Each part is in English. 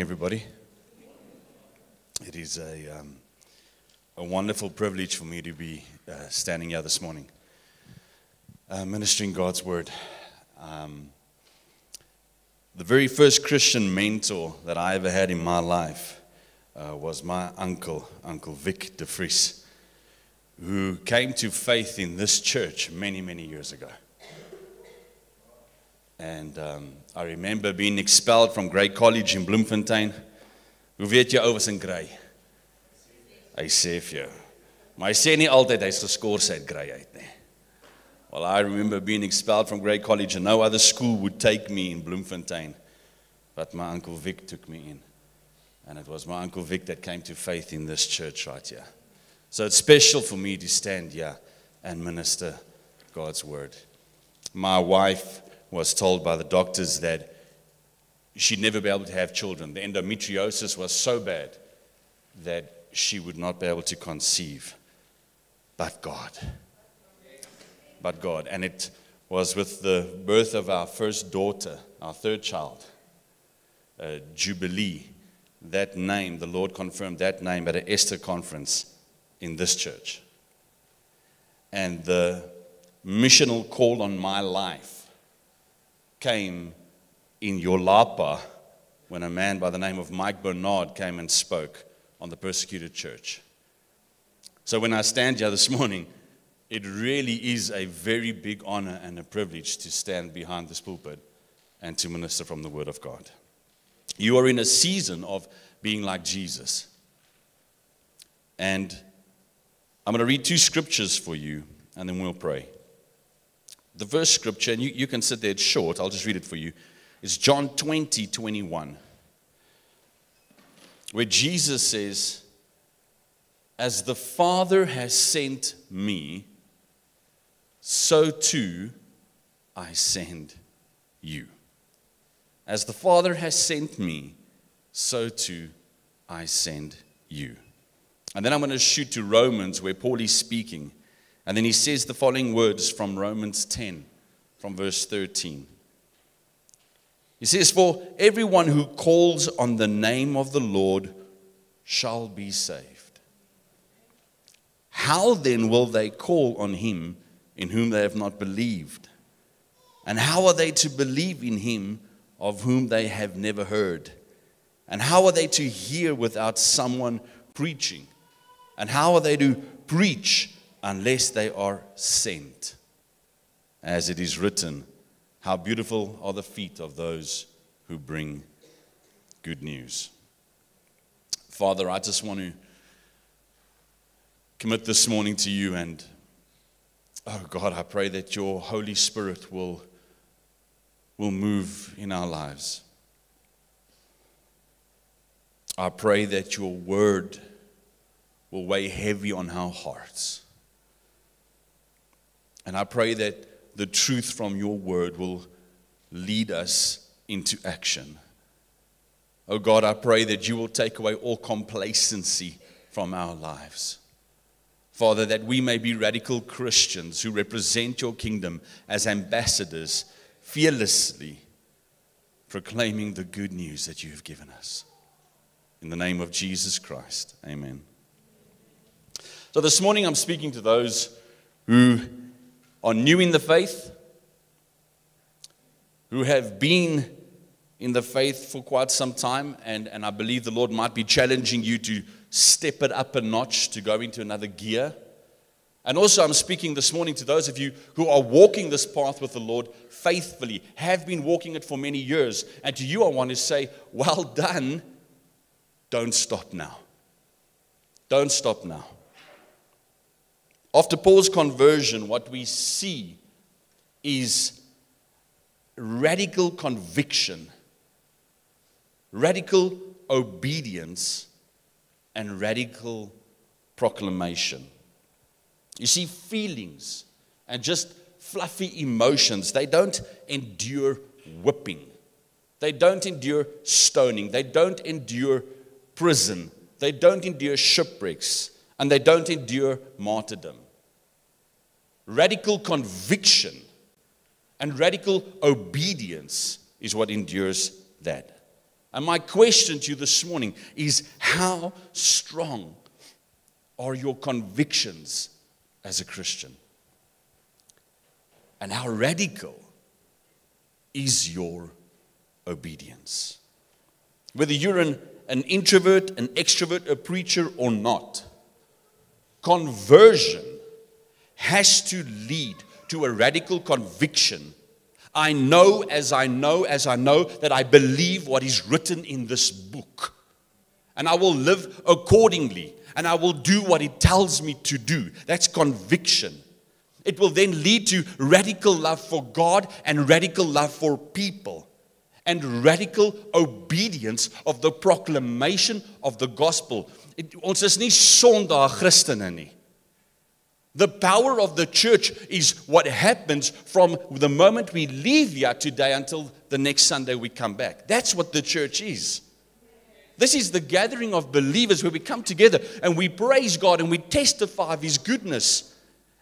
Everybody. It is a wonderful privilege for me to be standing here this morning, ministering God's Word. The very first Christian mentor that I ever had in my life was my uncle, Uncle Vic De Vries, who came to faith in this church many, many years ago. And I remember being expelled from Grey College in Bloemfontein. Hoe weet jy ouers in Grey? Hy sê vir jou. Maar hy sê nie altyd hy's geskors uit Grey uit nie. Well, I remember being expelled from Grey College and no other school would take me in Bloemfontein. But my Uncle Vic took me in. And it was my Uncle Vic that came to faith in this church right here. So it's special for me to stand here and minister God's Word. My wife was told by the doctors that she'd never be able to have children. The endometriosis was so bad that she would not be able to conceive. But God. But God. And it was with the birth of our first daughter, our third child, Jubilee. That name, the Lord confirmed that name at an Esther conference in this church. And the missional call on my life came in Yolapa when a man by the name of Mike Bernard came and spoke on the persecuted church. So when I stand here this morning, it really is a very big honor and a privilege to stand behind this pulpit and to minister from the Word of God. You are in a season of being like Jesus. And I'm going to read two scriptures for you and then we'll pray. The first scripture, and you can sit there, it's short, I'll just read it for you. It's John 20:21, where Jesus says, "As the Father has sent me, so too I send you." As the Father has sent me, so too I send you. And then I'm going to shoot to Romans, where Paul is speaking. And then he says the following words from Romans 10, from verse 13. He says, "For everyone who calls on the name of the Lord shall be saved. How then will they call on him in whom they have not believed? And how are they to believe in him of whom they have never heard? And how are they to hear without someone preaching? And how are they to preach unless they are sent? As it is written, how beautiful are the feet of those who bring good news." Father, I just want to commit this morning to you, and oh God, I pray that your Holy Spirit will move in our lives. I pray that your word will weigh heavy on our hearts. And I pray that the truth from your word will lead us into action. Oh God, I pray that you will take away all complacency from our lives. Father, that we may be radical Christians who represent your kingdom as ambassadors, fearlessly proclaiming the good news that you have given us. In the name of Jesus Christ, amen. So this morning I'm speaking to those who are new in the faith, who have been in the faith for quite some time, and I believe the Lord might be challenging you to step it up a notch, to go into another gear. And also I'm speaking this morning to those of you who are walking this path with the Lord faithfully, have been walking it for many years. And to you I want to say, well done. Don't stop now. Don't stop now. After Paul's conversion, what we see is radical conviction, radical obedience, and radical proclamation. You see, feelings and just fluffy emotions, they don't endure whipping. They don't endure stoning. They don't endure prison. They don't endure shipwrecks. And they don't endure martyrdom. Radical conviction and radical obedience is what endures that. And my question to you this morning is, how strong are your convictions as a Christian? And how radical is your obedience? Whether you're an introvert, an extrovert, a preacher or not, conversion has to lead to a radical conviction. I know as I know as I know that I believe what is written in this book. And I will live accordingly. And I will do what it tells me to do. That's conviction. It will then lead to radical love for God and radical love for people. And radical obedience of the proclamation of the gospel. Ons is nie sondae Christene nie. The power of the church is what happens from the moment we leave here today until the next Sunday we come back. That's what the church is. This is the gathering of believers where we come together and we praise God and we testify of His goodness.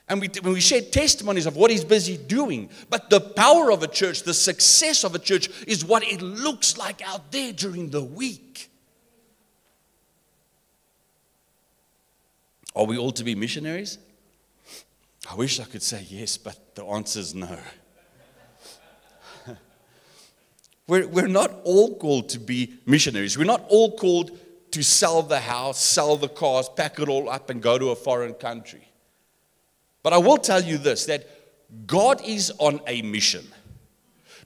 And we share testimonies of what He's busy doing. But the power of a church, the success of a church, is what it looks like out there during the week. Are we all to be missionaries? I wish I could say yes, but the answer is no. We're not all called to be missionaries. We're not all called to sell the house, sell the cars, pack it all up and go to a foreign country. But I will tell you this, that God is on a mission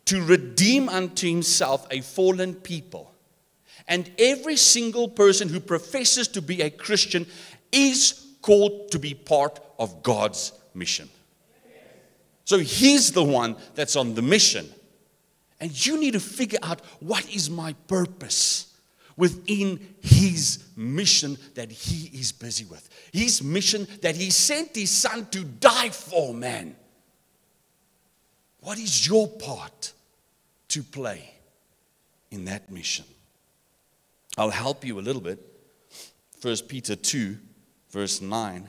to redeem unto Himself a fallen people. And every single person who professes to be a Christian is called to be part of God's mission. So He's the one that's on the mission. And you need to figure out, what is my purpose within His mission that He is busy with? His mission that He sent His Son to die for, man. What is your part to play in that mission? I'll help you a little bit. 1 Peter 2, verse 9.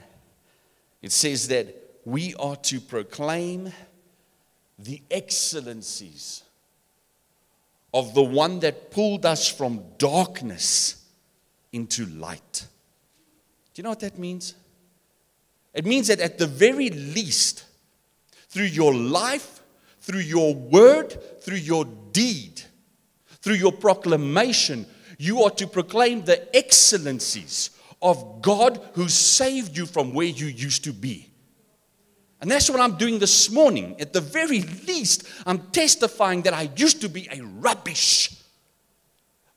It says that we are to proclaim the excellencies of the one that pulled us from darkness into light. Do you know what that means? It means that at the very least, through your life, through your word, through your deed, through your proclamation, you are to proclaim the excellencies of God who saved you from where you used to be. And that's what I'm doing this morning. At the very least, I'm testifying that I used to be a rubbish.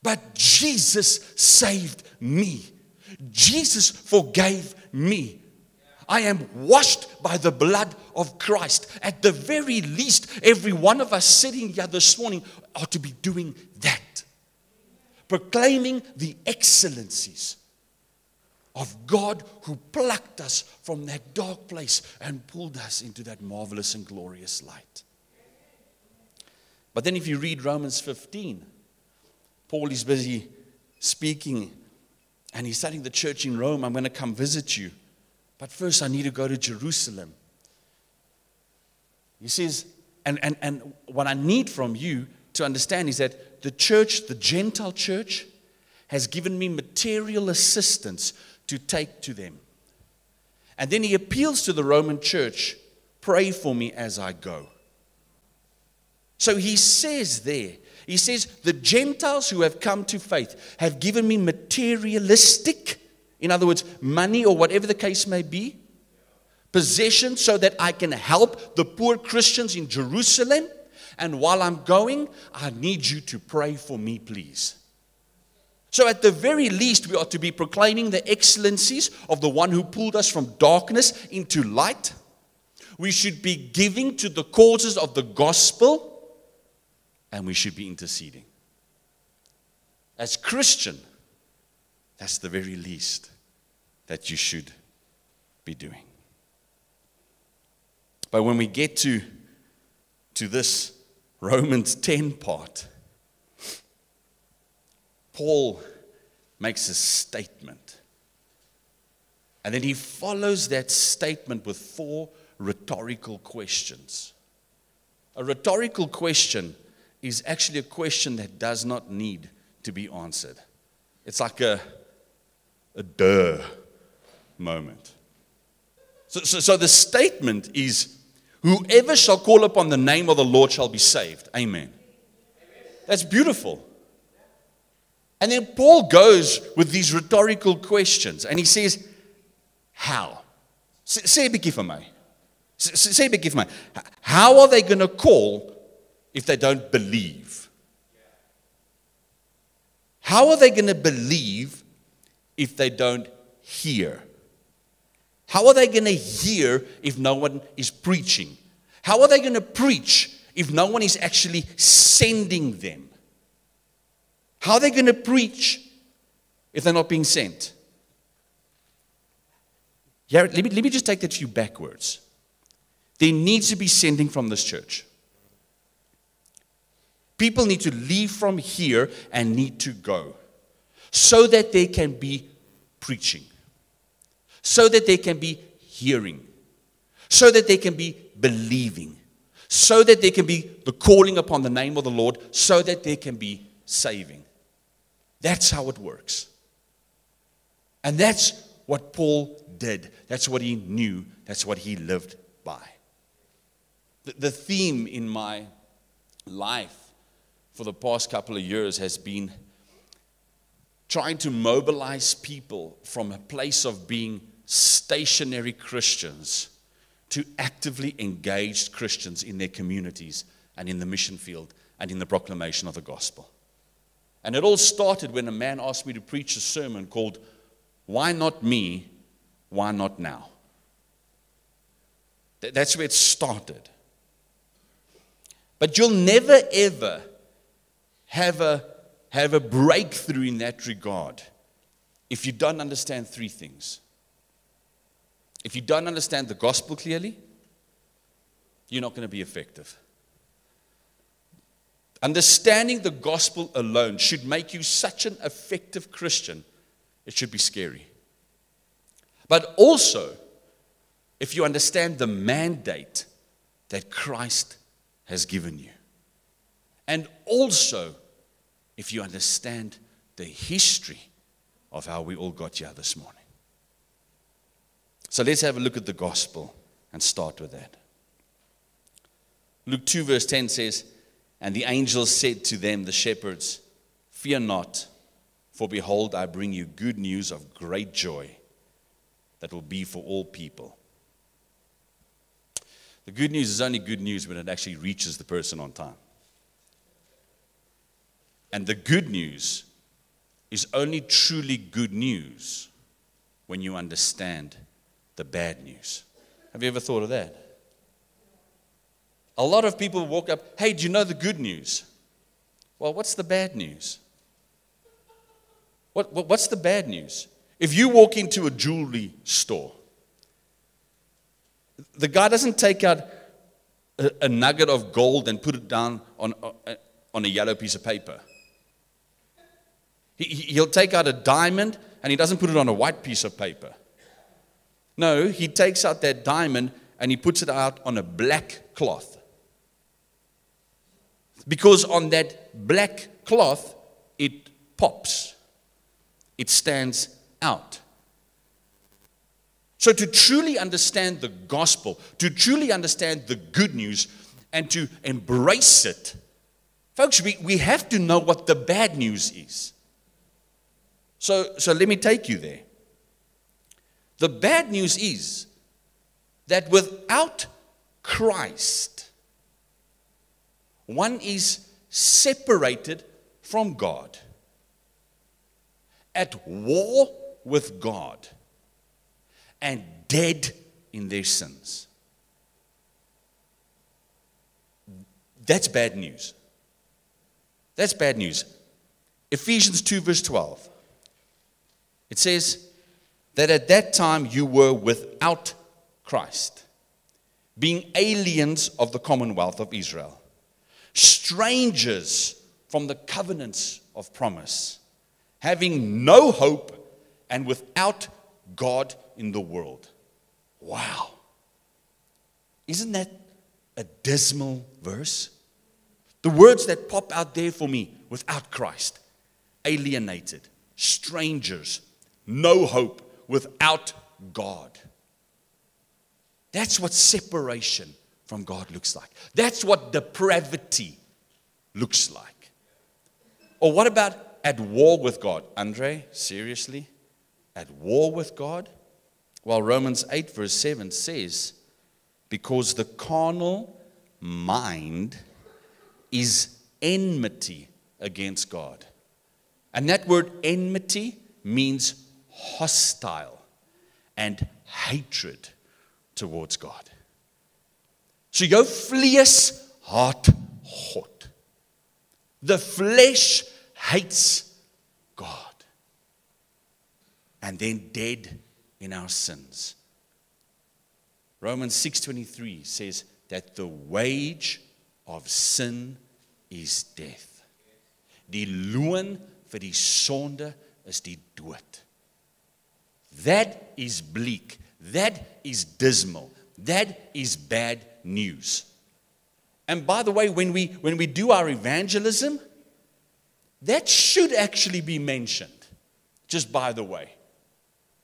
But Jesus saved me. Jesus forgave me. I am washed by the blood of Christ. At the very least, every one of us sitting here this morning ought to be doing that. Proclaiming the excellencies of God who plucked us from that dark place and pulled us into that marvelous and glorious light. But then if you read Romans 15, Paul is busy speaking and he's telling the church in Rome, I'm going to come visit you, but first I need to go to Jerusalem. He says, and what I need from you to understand is that the church, the Gentile church, has given me material assistance to take to them. And then he appeals to the Roman church Pray for me as I go. So he says there, he says, the Gentiles who have come to faith have given me materialistic, in other words, money or whatever the case may be, possession, so that I can help the poor Christians in Jerusalem. And while I'm going, I need you to pray for me, please. So at the very least, we ought to be proclaiming the excellencies of the one who pulled us from darkness into light. We should be giving to the causes of the gospel. And we should be interceding. As Christian, that's the very least that you should be doing. But when we get to this Romans 10 part, Paul makes a statement. And then he follows that statement with four rhetorical questions. A rhetorical question is actually a question that does not need to be answered. It's like a duh moment. So the statement is, whoever shall call upon the name of the Lord shall be saved. Amen. That's beautiful. And then Paul goes with these rhetorical questions. And he says, how? How are they going to call if they don't believe? How are they going to believe if they don't hear? How are they going to hear if no one is preaching? How are they going to preach if no one is actually sending them? How are they going to preach if they're not being sent? Yeah, let me just take that to you backwards. There needs to be sending from this church. People need to leave from here and need to go so that they can be preaching, so that they can be hearing, so that they can be believing, so that they can be the calling upon the name of the Lord, so that they can be saving. That's how it works. And that's what Paul did. That's what he knew. That's what he lived by. The theme in my life for the past couple of years has been trying to mobilize people from a place of being stationary Christians to actively engaged Christians in their communities and in the mission field and in the proclamation of the gospel. And it all started when a man asked me to preach a sermon called, "Why Not Me? Why Not Now?" That's where it started. But you'll never ever have a breakthrough in that regard if you don't understand three things. If you don't understand the gospel clearly, you're not going to be effective. Understanding the gospel alone should make you such an effective Christian, it should be scary. But also, if you understand the mandate that Christ has given you. And also, if you understand the history of how we all got here this morning. So let's have a look at the gospel and start with that. Luke 2 verse 10 says, "And the angel said to them, the shepherds, fear not, for behold, I bring you good news of great joy that will be for all people." The good news is only good news when it actually reaches the person on time. And the good news is only truly good news when you understand the bad news. Have you ever thought of that? A lot of people walk up, "Hey, do you know the good news?" Well, what's the bad news? What's the bad news? If you walk into a jewelry store, the guy doesn't take out a nugget of gold and put it down on a yellow piece of paper. He'll take out a diamond and he doesn't put it on a white piece of paper. No, he takes out that diamond and he puts it out on a black cloth. Because on that black cloth, it pops. It stands out. So to truly understand the gospel, to truly understand the good news, and to embrace it, folks, we have to know what the bad news is. So let me take you there. The bad news is that without Christ, one is separated from God, at war with God, and dead in their sins. That's bad news. That's bad news. Ephesians 2 verse 12. It says that at that time you were without Christ, being aliens of the commonwealth of Israel, strangers from the covenants of promise, having no hope and without God in the world. Wow. Isn't that a dismal verse? The words that pop out there for me: without Christ, alienated, strangers, no hope, without God. That's what separation from God looks like. That's what depravity looks like. Or what about at war with God? Andre, seriously? At war with God? Well, Romans 8 verse 7 says, because the carnal mind is enmity against God. And that word enmity means hostile and hatred towards God. So jou vlees haat God. The flesh hates God. And then dead in our sins. Romans 6:23 says that the wage of sin is death. Die loon vir die sonde is die dood. That is bleak. That is dismal. That is bad news. And by the way, when we do our evangelism, that should actually be mentioned. Just by the way.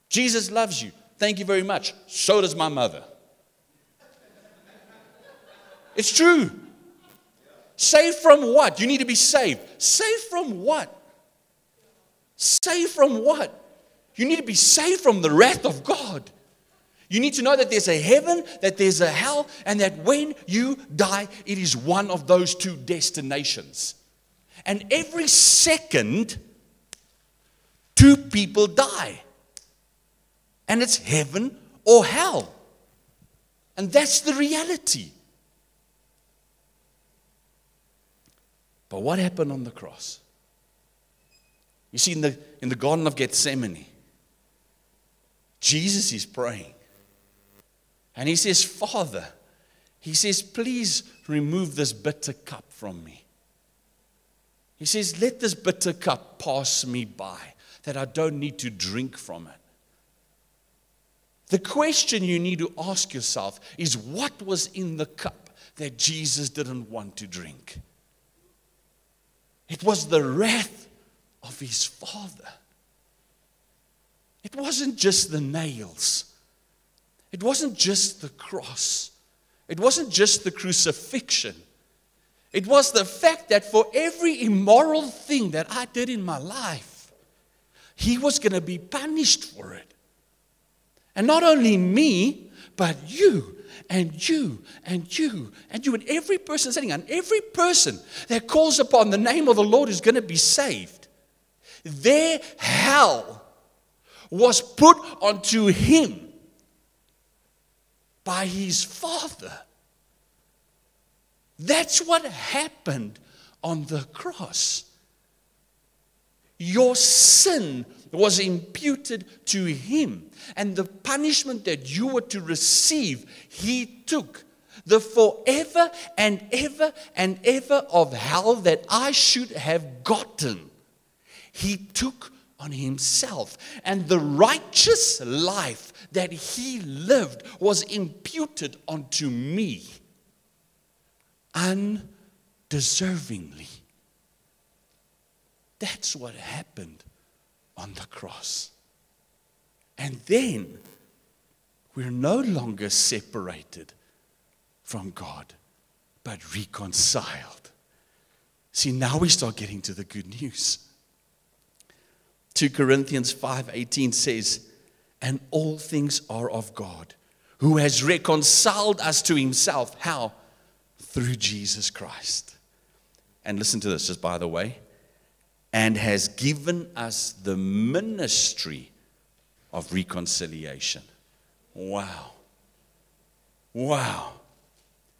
Jesus loves you. Thank you very much. So does my mother. It's true. Saved from what? You need to be saved. Saved from what? Saved from what? You need to be saved from the wrath of God. You need to know that there's a heaven, that there's a hell, and that when you die, it is one of those two destinations. And every second, two people die. And it's heaven or hell. And that's the reality. But what happened on the cross? You see, in the Garden of Gethsemane, Jesus is praying. And he says, Father, he says, please remove this bitter cup from me. He says, let this bitter cup pass me by, that I don't need to drink from it. The question you need to ask yourself is, what was in the cup that Jesus didn't want to drink? It was the wrath of his Father. It wasn't just the nails. It wasn't just the cross. It wasn't just the crucifixion. It was the fact that for every immoral thing that I did in my life, he was going to be punished for it. And not only me, but you, and you, and you, and you, and every person sitting, and every person that calls upon the name of the Lord is going to be saved. Their hell was put onto him by his Father. That's what happened on the cross. Your sin was imputed to him. And the punishment that you were to receive, he took. The forever and ever of hell that I should have gotten, he took on himself. And the righteous life that he lived was imputed onto me, undeservingly. That's what happened on the cross. And then We're no longer separated from God, but reconciled. See, now we start getting to the good news. 2 Corinthians 5:18 says, and all things are of God, who has reconciled us to himself. How? Through Jesus Christ. And listen to this, just by the way. And has given us the ministry of reconciliation. Wow. Wow.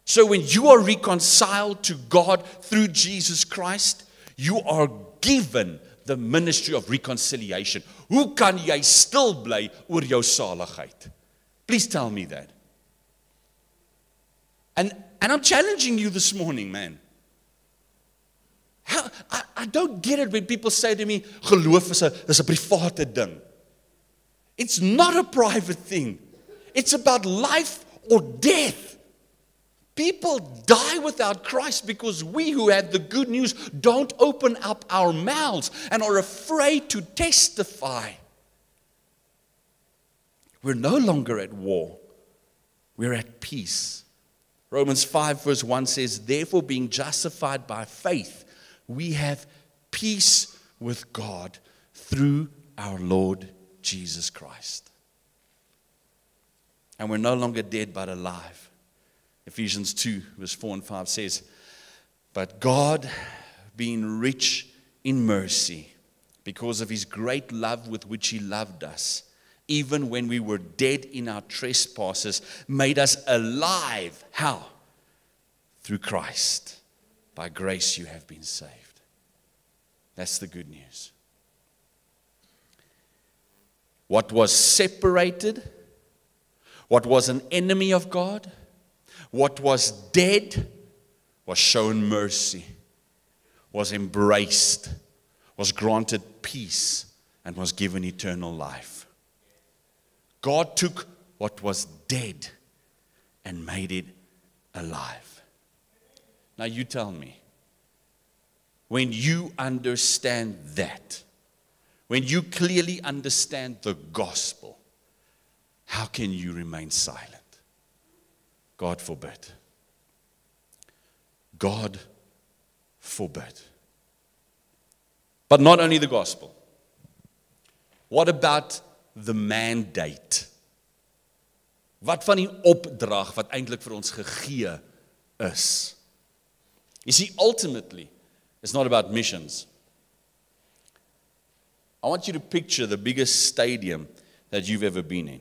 So when you are reconciled to God through Jesus Christ, you are given the ministry of reconciliation. Hoe kan jy stil bly oor jou saligheid? Please tell me that. And I'm challenging you this morning, man. How, I don't get it when people say to me, geloof is a private ding. It's not a private thing. It's about life or death. People die without Christ because we who have the good news don't open up our mouths and are afraid to testify. We're no longer at war. We're at peace. Romans 5 verse 1 says, therefore being justified by faith, we have peace with God through our Lord Jesus Christ. And we're no longer dead but alive. Ephesians 2 verse 4 and 5 says, but God being rich in mercy, because of his great love with which he loved us, even when we were dead in our trespasses, made us alive. How? Through Christ. By grace you have been saved. That's the good news. What was separated, what was an enemy of God, what was dead, was shown mercy, was embraced, was granted peace, and was given eternal life. God took what was dead and made it alive. Now you tell me, when you understand that, when you clearly understand the gospel, how can you remain silent? God forbid. God forbid. But not only the gospel. What about the mandate? Wat van die opdrag wat eintlik vir ons gegee is? You see, ultimately, it's not about missions. I want you to picture the biggest stadium that you've ever been in.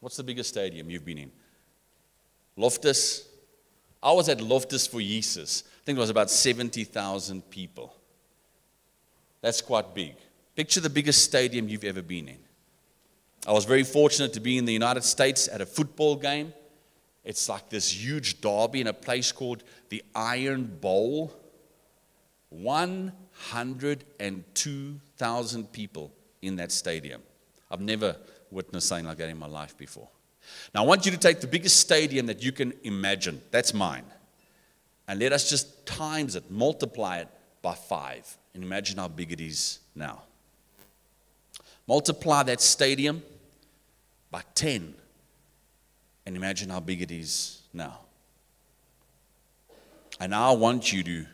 What's the biggest stadium you've been in? Loftus. I was at Loftus for Jesus. I think it was about 70,000 people. That's quite big. Picture the biggest stadium you've ever been in. I was very fortunate to be in the United States at a football game. It's like this huge derby in a place called the Iron Bowl. 102,000 people in that stadium. I've never witnessed something like that in my life before. Now I want you to take the biggest stadium that you can imagine. That's mine. And let us just times it, multiply it by 5. And imagine how big it is now. Multiply that stadium by 10. And imagine how big it is now. And now I want you to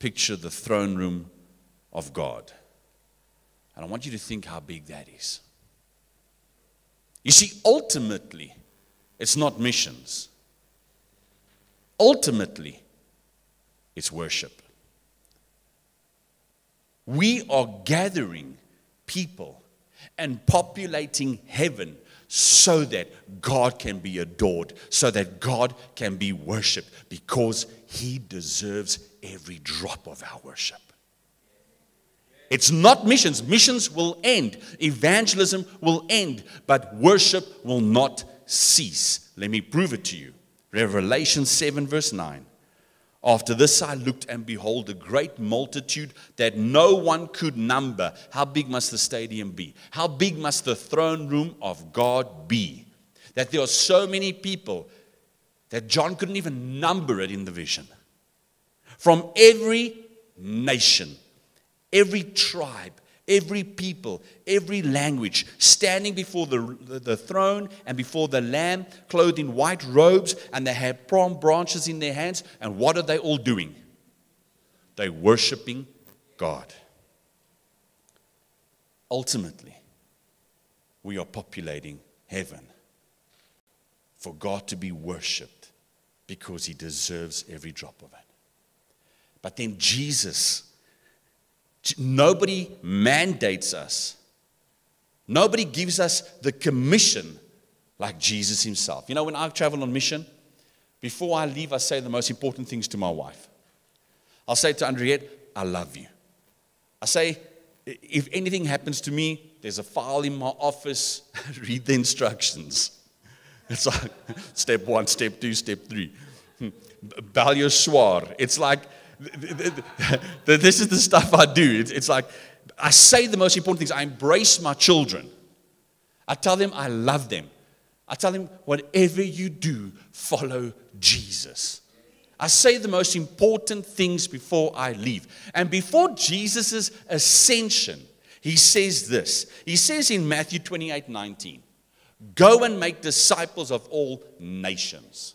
picture the throne room of God. And I want you to think how big that is. You see, ultimately, it's not missions. Ultimately, it's worship. We are gathering people and populating heaven so that God can be adored, so that God can be worshipped, because he deserves every drop of our worship. It's not missions. Missions will end. Evangelism will end. But worship will not cease. Let me prove it to you. Revelation 7 verse 9. After this I looked, and behold, a great multitude that no one could number. How big must the stadium be? How big must the throne room of God be? That there are so many people that John couldn't even number it in the vision. From every nation, every tribe, every people, every language, standing before the throne and before the Lamb, clothed in white robes, and they have palm branches in their hands. And what are they all doing? They're worshiping God. Ultimately, we are populating heaven for God to be worshipped, because he deserves every drop of it. But then Jesus, nobody mandates us. Nobody gives us the commission like Jesus himself. You know, when I travel on mission, before I leave, I say the most important things to my wife. I'll say to Andriette, I love you. I say, if anything happens to me, there's a file in my office, read the instructions. It's like step one, step two, step three. Balyoswar. It's like, this is the stuff I do. It's like, I say the most important things. I embrace my children. I tell them I love them. I tell them, whatever you do, follow Jesus. I say the most important things before I leave. And before Jesus' ascension, he says this. He says in Matthew 28:19, go and make disciples of all nations.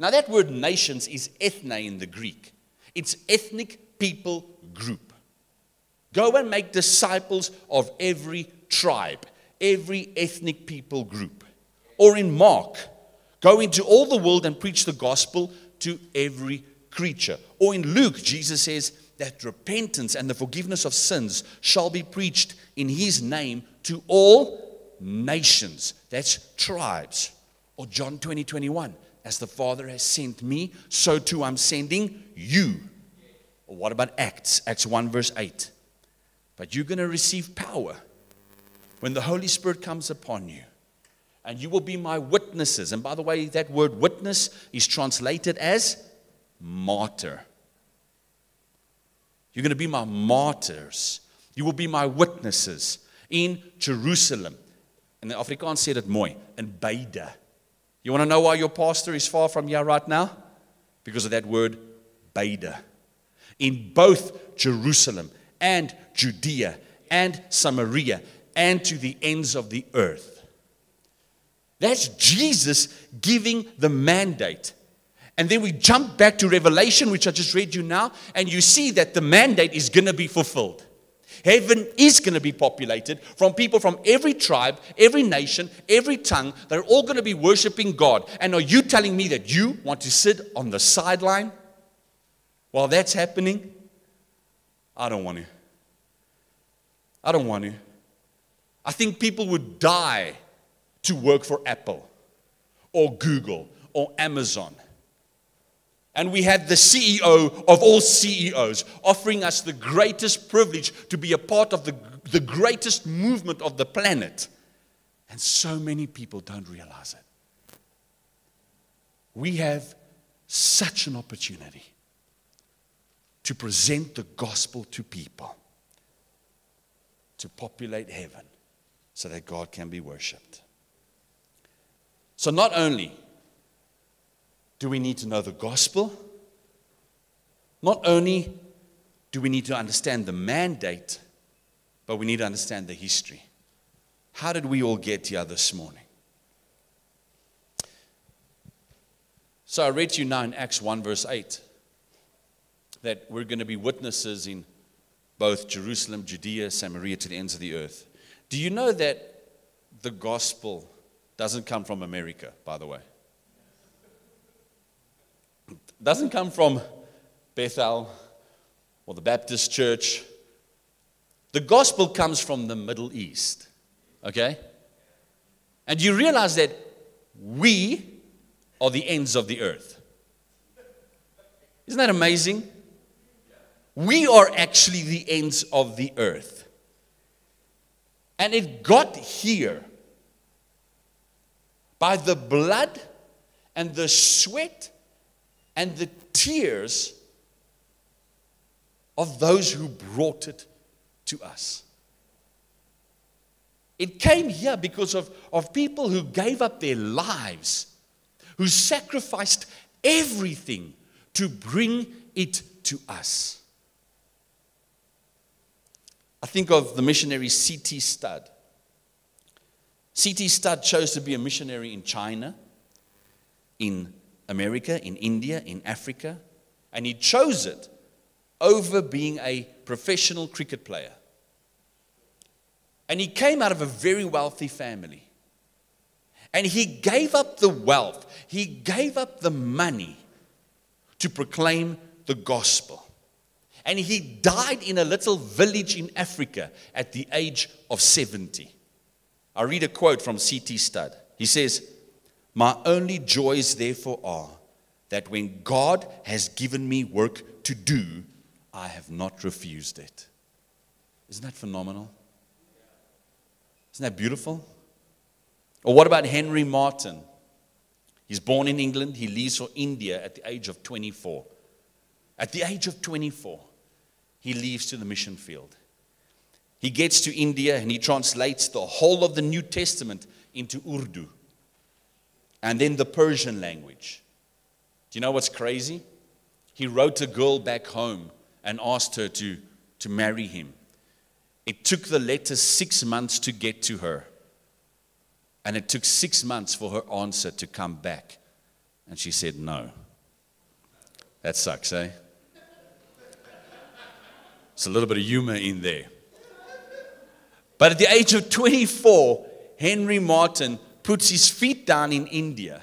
Now that word nations is ethne in the Greek. It's ethnic people group. Go and make disciples of every tribe, every ethnic people group. Or in Mark, go into all the world and preach the gospel to every creature. Or in Luke, Jesus says that repentance and the forgiveness of sins shall be preached in his name to all nations. That's tribes. Or John 20:21. As the Father has sent me, so too I'm sending you. Or what about Acts? Acts 1:8. But you're going to receive power when the Holy Spirit comes upon you. And you will be my witnesses. And by the way, that word witness is translated as martyr. You're going to be my martyrs. You will be my witnesses in Jerusalem. And the Afrikaans said it mooi, in Beda. You want to know why your pastor is far from here right now? Because of that word Beda. In both Jerusalem and Judea and Samaria and to the ends of the earth. That's Jesus giving the mandate. And then we jump back to Revelation, which I just read you now, and you see that the mandate is going to be fulfilled. Heaven is going to be populated from people from every tribe, every nation, every tongue. They're all going to be worshiping God. And are you telling me that you want to sit on the sideline while that's happening? I don't want to. I don't want to. I think people would die to work for Apple or Google or Amazon. And we had the CEO of all CEOs offering us the greatest privilege to be a part of the greatest movement of the planet. And so many people don't realize it. We have such an opportunity to present the gospel to people, to populate heaven so that God can be worshipped. So not only do we need to know the gospel, not only do we need to understand the mandate, but we need to understand the history. How did we all get here this morning? So I read to you now in Acts 1:8 that we're going to be witnesses in both Jerusalem, Judea, Samaria, to the ends of the earth. Do you know that the gospel doesn't come from America, by the way? It doesn't come from Bethel or the Baptist Church. The gospel comes from the Middle East, okay? And you realize that we are the ends of the earth. Isn't that amazing? We are actually the ends of the earth. And it got here by the blood and the sweat and the tears of those who brought it to us. It came here because of people who gave up their lives, who sacrificed everything to bring it to us. I think of the missionary C.T. Studd. C.T. Studd chose to be a missionary in China, in America, in India, in Africa, and he chose it over being a professional cricket player. And he came out of a very wealthy family. And he gave up the wealth, he gave up the money to proclaim the gospel. And he died in a little village in Africa at the age of 70. I read a quote from C.T. Studd. He says, "My only joys therefore are that when God has given me work to do, I have not refused it." Isn't that phenomenal? Isn't that beautiful? Or what about Henry Martyn? He's born in England. He leaves for India at the age of 24. At the age of 24, he leaves to the mission field. He gets to India and he translates the whole of the New Testament into Urdu and then the Persian language. Do you know what's crazy? He wrote a girl back home and asked her to marry him. It took the letter 6 months to get to her. And it took 6 months for her answer to come back. And she said no. That sucks, eh? It's a little bit of humor in there. But at the age of 24, Henry Martyn puts his feet down in India.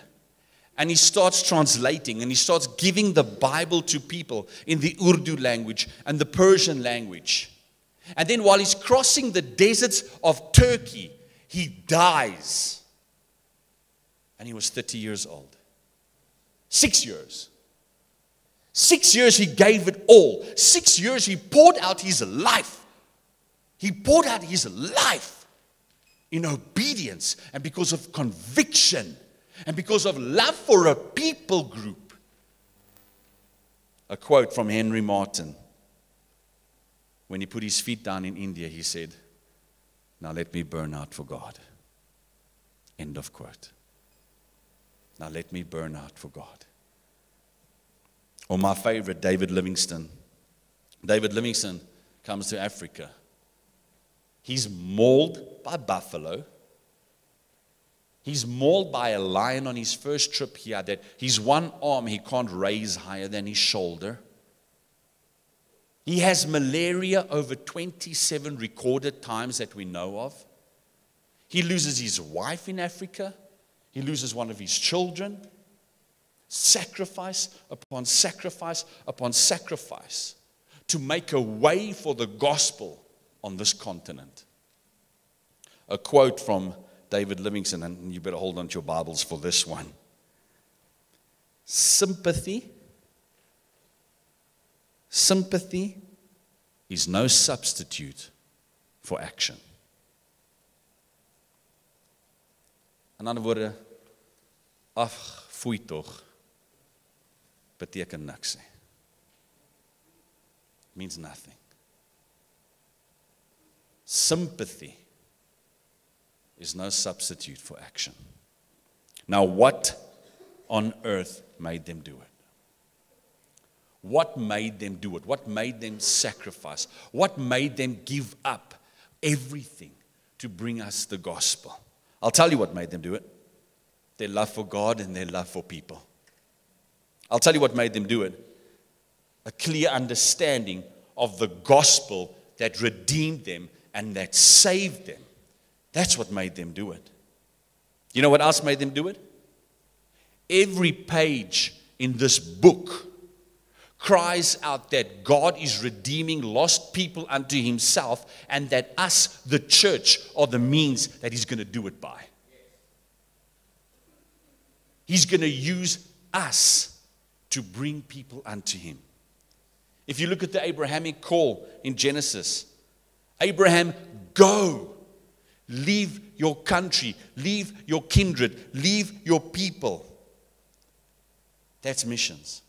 And he starts translating. And he starts giving the Bible to people in the Urdu language and the Persian language. And then while he's crossing the deserts of Turkey, he dies. And he was 30 years old. 6 years. 6 years he gave it all. 6 years he poured out his life. He poured out his life in obedience and because of conviction and because of love for a people group. A quote from Henry Martyn. When he put his feet down in India, he said, "Now let me burn out for God." End of quote. Now let me burn out for God. Or my favorite, David Livingstone. David Livingstone comes to Africa. He's mauled by buffalo. He's mauled by a lion on his first trip here. That his one arm he can't raise higher than his shoulder. He has malaria over 27 recorded times that we know of. He loses his wife in Africa. He loses one of his children. Sacrifice upon sacrifice upon sacrifice to make a way for the gospel on this continent. A quote from David Livingstone, and you better hold on to your Bibles for this one. Sympathy is no substitute for action. In andere woorde, ach, foei toch, beteken niks. It means nothing. Sympathy is no substitute for action. Now, what on earth made them do it? What made them do it? What made them sacrifice? What made them give up everything to bring us the gospel? I'll tell you what made them do it. Their love for God and their love for people. I'll tell you what made them do it. A clear understanding of the gospel that redeemed them and that saved them. That's what made them do it. You know what else made them do it? Every page in this book cries out that God is redeeming lost people unto himself and that us, the church, are the means that he's going to do it by. He's going to use us to bring people unto him. If you look at the Abrahamic call in Genesis, Abraham, go, leave your country, leave your kindred, leave your people. That's missions.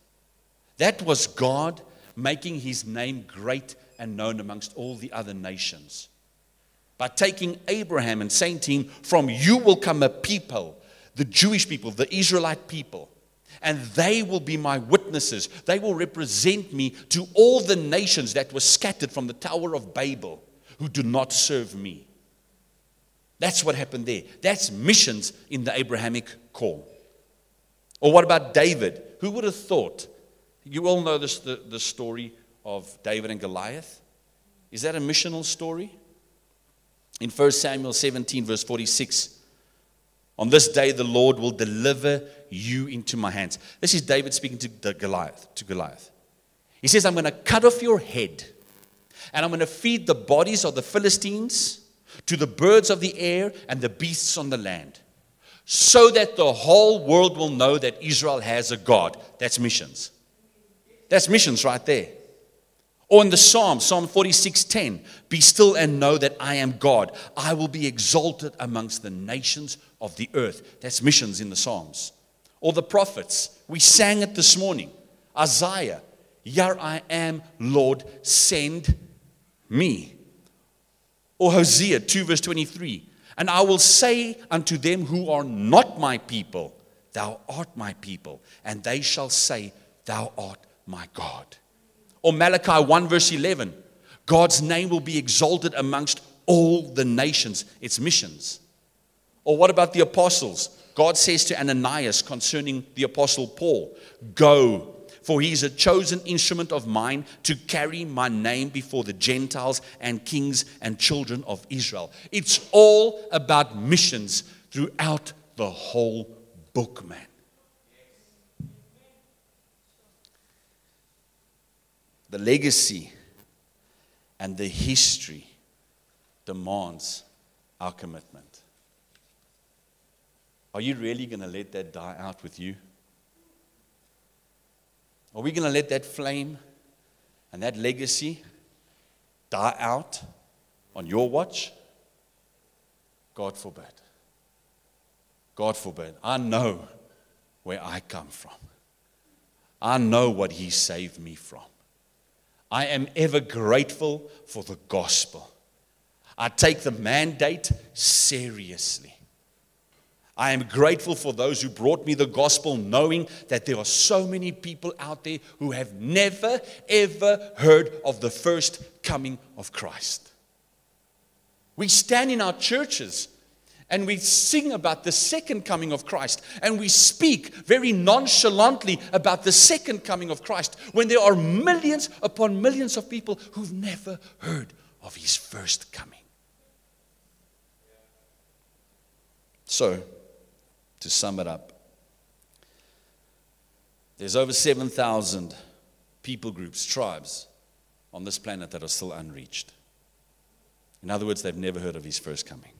That was God making his name great and known amongst all the other nations. By taking Abraham and saying to him, from you will come a people, the Jewish people, the Israelite people, and they will be my witnesses. They will represent me to all the nations that were scattered from the Tower of Babel, who do not serve me. That's what happened there. That's missions in the Abrahamic call. Or what about David? Who would have thought? You all know this, the story of David and Goliath. Is that a missional story? In 1 Samuel 17, verse 46, on this day the Lord will deliver you into my hands. This is David speaking to Goliath. He says, I'm going to cut off your head, and I'm going to feed the bodies of the Philistines to the birds of the air and the beasts on the land, so that the whole world will know that Israel has a God. That's missions. That's missions right there. Or in the Psalm, Psalm 46:10, be still and know that I am God. I will be exalted amongst the nations of the earth. That's missions in the Psalms. Or the prophets. We sang it this morning. Isaiah, here I am, Lord, send me. Or Hosea 2 verse 23, and I will say unto them who are not my people, thou art my people, and they shall say, thou art my God. Or Malachi 1 verse 11, God's name will be exalted amongst all the nations. It's missions. Or what about the apostles? God says to Ananias concerning the apostle Paul, go, for he is a chosen instrument of mine to carry my name before the Gentiles and kings and children of Israel. It's all about missions throughout the whole book, man. The legacy and the history demands our commitment. Are you really going to let that die out with you? Are we going to let that flame and that legacy die out on your watch? God forbid. God forbid. I know where I come from. I know what He saved me from. I am ever grateful for the gospel. I take the mandate seriously. I am grateful for those who brought me the gospel, knowing that there are so many people out there who have never, ever heard of the first coming of Christ. We stand in our churches and we sing about the second coming of Christ, and we speak very nonchalantly about the second coming of Christ when there are millions upon millions of people who've never heard of His first coming. So, to sum it up, there's over 7,000 people groups, tribes on this planet that are still unreached. In other words, they've never heard of His first coming.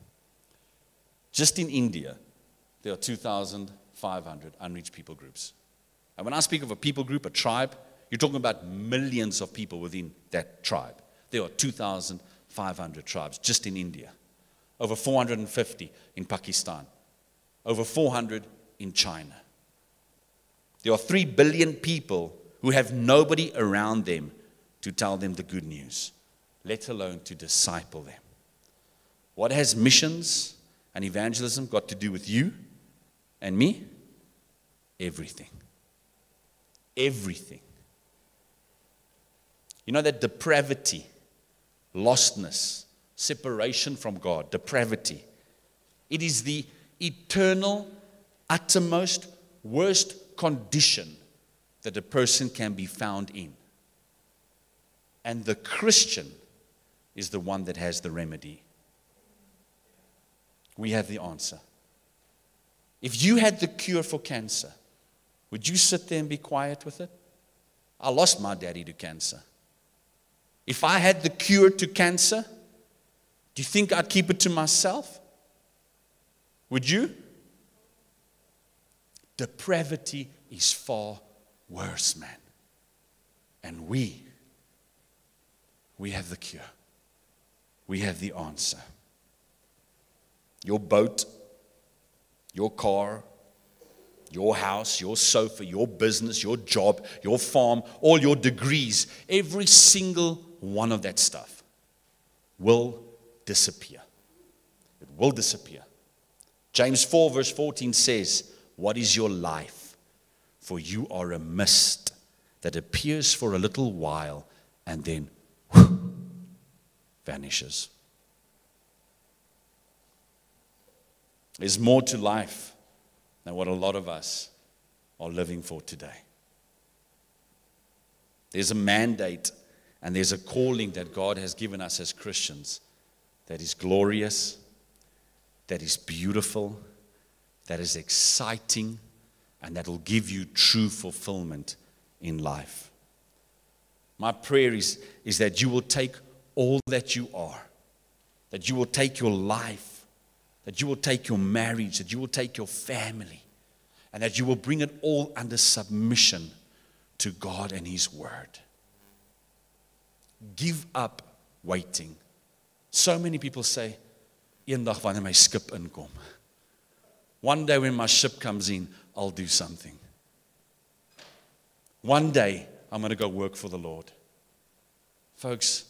Just in India, there are 2,500 unreached people groups. And when I speak of a people group, a tribe, you're talking about millions of people within that tribe. There are 2,500 tribes just in India. Over 450 in Pakistan. Over 400 in China. There are 3 billion people who have nobody around them to tell them the good news, let alone to disciple them. What has missions and evangelism got to do with you and me? Everything. Everything. You know that depravity, lostness, separation from God, depravity, it is the eternal, uttermost, worst condition that a person can be found in. And the Christian is the one that has the remedy. We have the answer. If you had the cure for cancer, would you sit there and be quiet with it? I lost my daddy to cancer. If I had the cure to cancer, do you think I'd keep it to myself? Would you? Depravity is far worse, man. And we have the cure. We have the answer. Your boat, your car, your house, your sofa, your business, your job, your farm, all your degrees, every single one of that stuff will disappear. It will disappear. James 4 verse 14 says, what is your life? For you are a mist that appears for a little while and then whew, vanishes. There's more to life than what a lot of us are living for today. There's a mandate and there's a calling that God has given us as Christians that is glorious, that is beautiful, that is exciting, and that will give you true fulfillment in life. My prayer is that you will take all that you are, that you will take your life, that you will take your marriage, that you will take your family, and that you will bring it all under submission to God and His Word. Give up waiting. So many people say, "Eendag wanneer my skip inkom." One day when my ship comes in, I'll do something. One day, I'm going to go work for the Lord. Folks,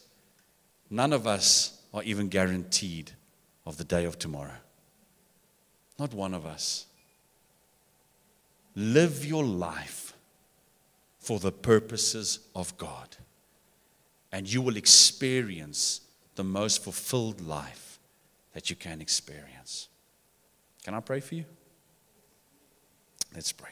none of us are even guaranteed of the day of tomorrow. Not one of us. Live your life for the purposes of God, and you will experience the most fulfilled life that you can experience. Can I pray for you? Let's pray.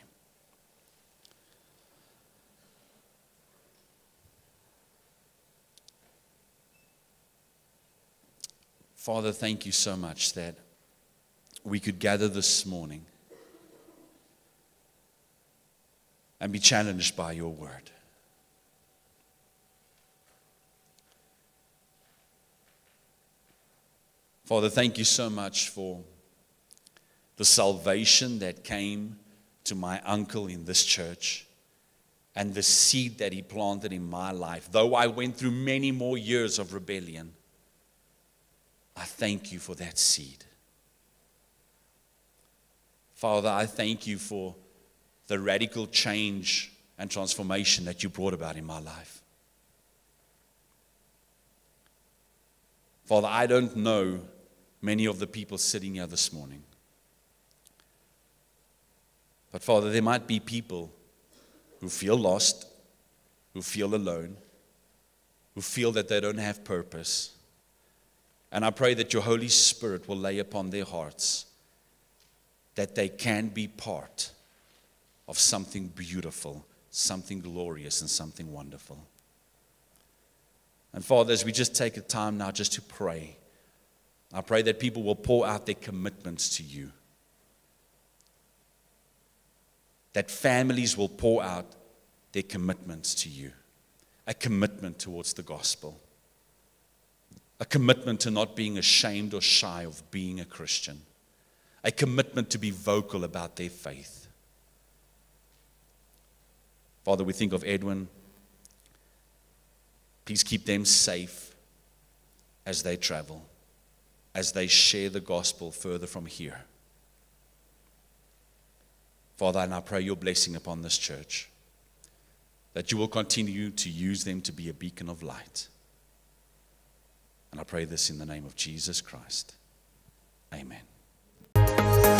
Father, thank you so much that we could gather this morning and be challenged by your word. Father, thank you so much for the salvation that came to my uncle in this church and the seed that he planted in my life. Though I went through many more years of rebellion, I thank you for that seed. Father, I thank you for the radical change and transformation that you brought about in my life. Father, I don't know many of the people sitting here this morning. But Father, there might be people who feel lost, who feel alone, who feel that they don't have purpose. And I pray that your Holy Spirit will lay upon their hearts that they can be part of something beautiful, something glorious, and something wonderful. And Father, as we just take a time now just to pray, I pray that people will pour out their commitments to you, that families will pour out their commitments to you, a commitment towards the gospel, a commitment to not being ashamed or shy of being a Christian, a commitment to be vocal about their faith. Father, we think of Edwin. Please keep them safe as they travel, as they share the gospel further from here. Father, and I pray your blessing upon this church, that you will continue to use them to be a beacon of light. And I pray this in the name of Jesus Christ. Amen.